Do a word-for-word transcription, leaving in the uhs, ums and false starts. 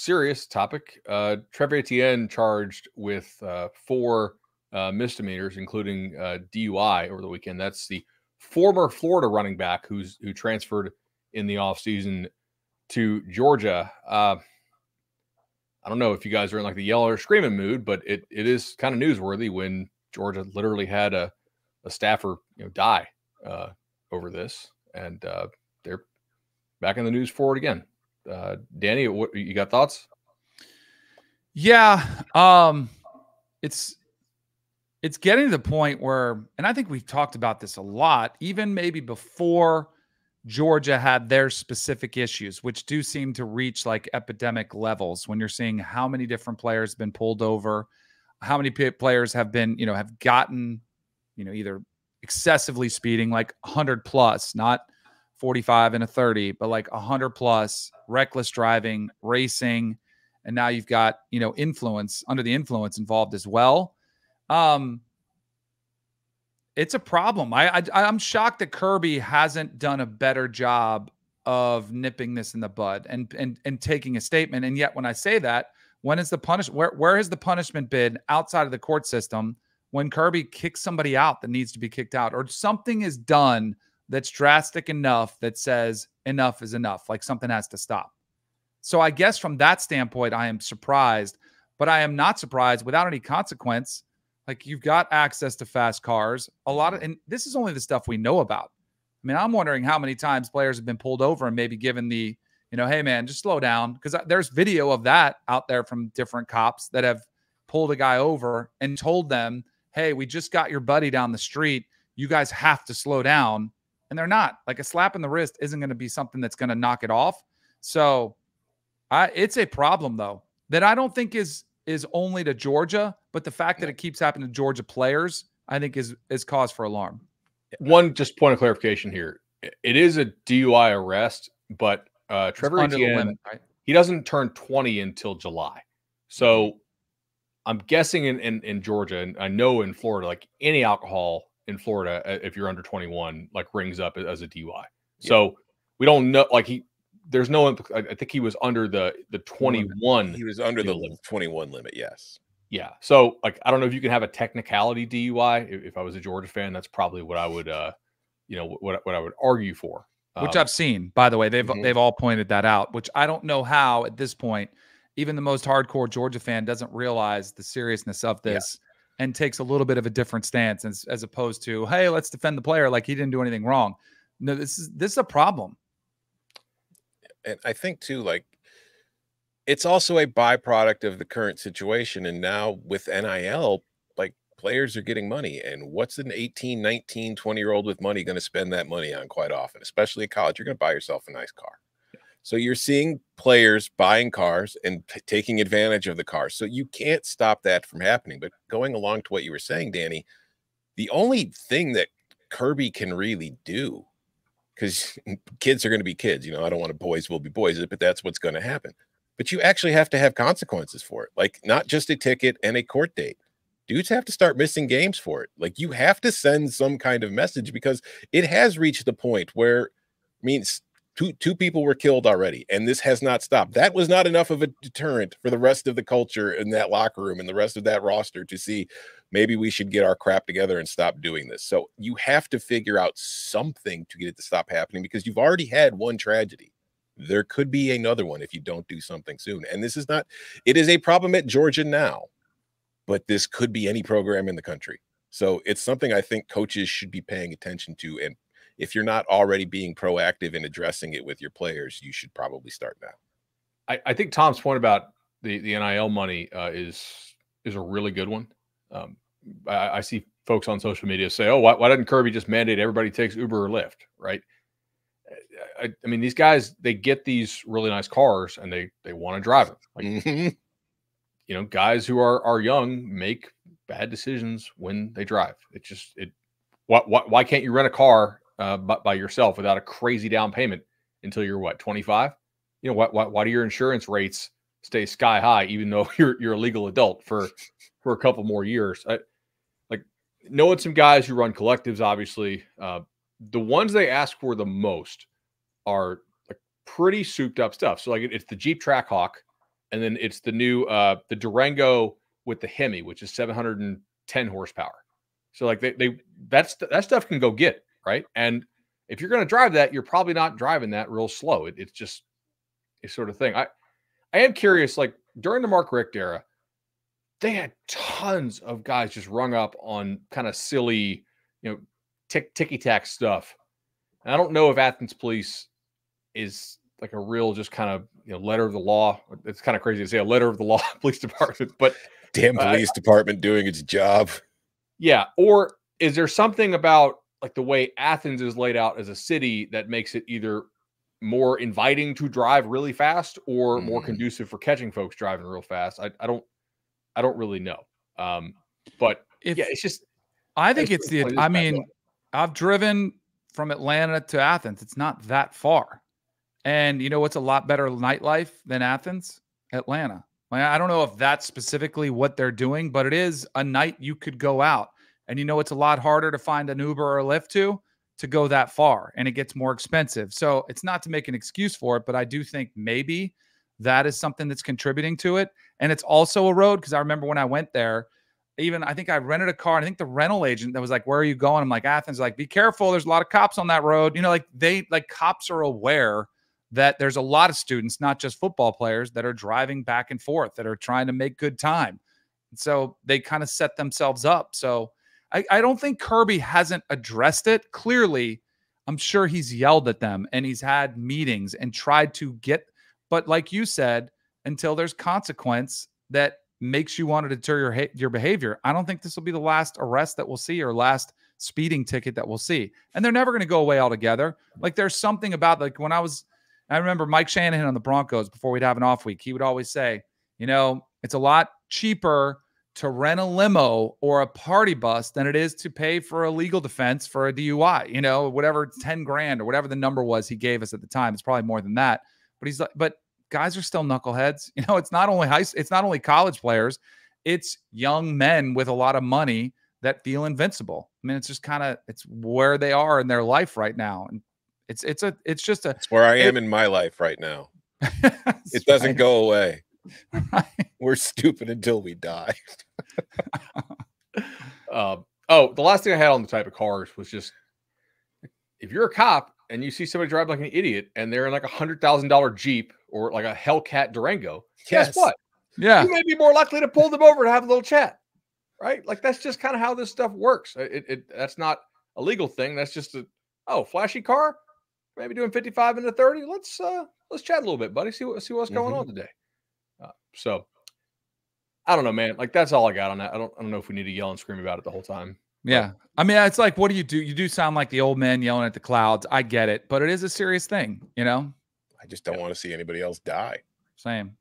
serious topic. Uh, Trevor Etienne charged with uh, four uh, misdemeanors, including uh, D U I over the weekend. That's the former Florida running back who's who transferred in the offseason to Georgia. Uh, I don't know if you guys are in like the yell or screaming mood, but it it is kind of newsworthy when Georgia literally had a, a staffer you know die uh, over this, and uh, they're back in the news for it again. Uh, Danny, what, you got thoughts? Yeah, um, it's it's getting to the point where, and I think we've talked about this a lot, even maybe before Georgia had their specific issues, which do seem to reach like epidemic levels when you're seeing how many different players have been pulled over, how many players have been, you know, have gotten, you know, either excessively speeding, like one hundred plus, not forty-five and a thirty, but like one hundred plus, reckless driving, racing. And now you've got, you know, influence, under the influence involved as well. Um, It's a problem. I, I, I'm shocked that Kirby hasn't done a better job of nipping this in the bud and, and, and taking a statement. And yet when I say that, when is the punishment? Where, where has the punishment been outside of the court system when Kirby kicks somebody out that needs to be kicked out, or something is done that's drastic enough that says enough is enough, like something has to stop? So I guess from that standpoint, I am surprised, but I am not surprised without any consequence. Like, you've got access to fast cars, a lot of, and this is only the stuff we know about. I mean, I'm wondering how many times players have been pulled over and maybe given the, you know, hey man, just slow down. Cause there's video of that out there from different cops that have pulled a guy over and told them, hey, we just got your buddy down the street. You guys have to slow down. And they're not. Like, a slap in the wrist isn't going to be something that's going to knock it off. So I, it's a problem though, that I don't think is, is only to Georgia, but the fact that it keeps happening to Georgia players, I think is, is cause for alarm. One just point of clarification here. It is a D U I arrest, but uh, Trevor Etienne, limit, right? He doesn't turn twenty until July. So I'm guessing in, in, in Georgia, and I know in Florida, like any alcohol in Florida, if you're under twenty-one, like rings up as a D U I. Yeah. So we don't know, like he, there's no, I think he was under the, the twenty-one. He was under the limit. twenty-one limit. Yes. Yeah. So like, I don't know if you can have a technicality D U I. If, if I was a Georgia fan, that's probably what I would, uh, you know, what, what I would argue for, um, which I've seen, by the way, they've, mm-hmm. they've all pointed that out, which I don't know how at this point, even the most hardcore Georgia fan doesn't realize the seriousness of this, yeah, and takes a little bit of a different stance as, as opposed to, hey, let's defend the player. Like, he didn't do anything wrong. No, this is, this is a problem. And I think too, like, it's also a byproduct of the current situation. And now with N I L, like, players are getting money, and what's an eighteen, nineteen, twenty year old with money going to spend that money on quite often, especially at college? You're going to buy yourself a nice car. So you're seeing players buying cars and taking advantage of the car. So you can't stop that from happening. But going along to what you were saying, Danny, the only thing that Kirby can really do, because kids are going to be kids, you know, I don't want to boys will be boys, but that's what's going to happen. But you actually have to have consequences for it. Like, not just a ticket and a court date. Dudes have to start missing games for it. Like, you have to send some kind of message, because it has reached the point where, I mean, two, two people were killed already, and this has not stopped. That was not enough of a deterrent for the rest of the culture in that locker room and the rest of that roster to see, maybe we should get our crap together and stop doing this. So you have to figure out something to get it to stop happening, because you've already had one tragedy. There could be another one if you don't do something soon. And this is not, it is a problem at Georgia now, but this could be any program in the country. So it's something I think coaches should be paying attention to. And if you're not already being proactive in addressing it with your players, you should probably start now. I, I think Tom's point about the, the N I L money uh, is, is a really good one. Um, I, I see folks on social media say, oh, why, why didn't Kirby just mandate everybody takes Uber or Lyft, right? I, I mean, these guys, they get these really nice cars and they they want to drive them. Like, mm-hmm. you know, guys who are are young make bad decisions when they drive. It just, it why, why, why can't you rent a car uh, by, by yourself without a crazy down payment until you're, what, twenty-five? You know, why, why, why do your insurance rates stay sky high, even though you're you're a legal adult for for a couple more years? I, like, knowing some guys who run collectives, obviously, uh, the ones they ask for the most are like pretty souped up stuff. So like, it, it's the Jeep Trackhawk and then it's the new uh, the Durango with the Hemi, which is seven hundred ten horsepower. So like they they that's that stuff can go get right. And if you're going to drive that, you're probably not driving that real slow. It, it's just a sort of thing. I I am curious. Like during the Mark Richt era, they had tons of guys just rung up on kind of silly, you know, tick ticky tack stuff. And I don't know if Athens police is like a real just kind of, you know, letter of the law. It's kind of crazy to say a letter of the law police department, but damn police uh, department doing its job. Yeah. Or is there something about like the way Athens is laid out as a city that makes it either more inviting to drive really fast or mm. more conducive for catching folks driving real fast? I, I don't, I don't really know. Um, but if, yeah, it's just, I think it's, it's the, I mean, way. I've driven from Atlanta to Athens. It's not that far. And you know what's a lot better nightlife than Athens? Atlanta. Like, I don't know if that's specifically what they're doing, but it is a night you could go out. And you know it's a lot harder to find an Uber or a Lyft to to go that far, and it gets more expensive. So it's not to make an excuse for it, but I do think maybe that is something that's contributing to it. And it's also a road, because I remember when I went there, even I think I rented a car, and I think the rental agent that was like, where are you going? I'm like, Athens. Like, be careful. There's a lot of cops on that road. You know, like they like cops are aware that there's a lot of students, not just football players, that are driving back and forth, that are trying to make good time. And so they kind of set themselves up. So I, I don't think Kirby hasn't addressed it. Clearly, I'm sure he's yelled at them and he's had meetings and tried to get, but like you said, until there's consequence that makes you want to deter your, your behavior, I don't think this will be the last arrest that we'll see or last speeding ticket that we'll see. And they're never going to go away altogether. Like there's something about, like when I was, I remember Mike Shanahan on the Broncos before we'd have an off week, he would always say, you know, it's a lot cheaper to rent a limo or a party bus than it is to pay for a legal defense for a D U I, you know, whatever, ten grand or whatever the number was he gave us at the time. It's probably more than that, but he's like, but guys are still knuckleheads. You know, it's not only high, it's not only college players, it's young men with a lot of money that feel invincible. I mean, it's just kind of, it's where they are in their life right now. And it's, it's a, it's just a, it's where I am it, in my life right now. It doesn't right. go away. Right. We're stupid until we die. uh, oh, the last thing I had on the type of cars was just, if you're a cop and you see somebody drive like an idiot and they're in like a hundred thousand dollar Jeep or like a Hellcat Durango, yes. guess what? Yeah, you may be more likely to pull them over and have a little chat, right? Like that's just kind of how this stuff works. It, it that's not a legal thing. That's just a oh flashy car, maybe doing fifty-five into thirty. Let's uh let's chat a little bit, buddy. See what see what's mm-hmm. going on today. Uh, so I don't know, man. Like that's all I got on that. I don't, I don't know if we need to yell and scream about it the whole time. Yeah. I mean, it's like, what do you do? You do sound like the old man yelling at the clouds. I get it, but it is a serious thing, you know? I just don't yeah. want to see anybody else die. Same.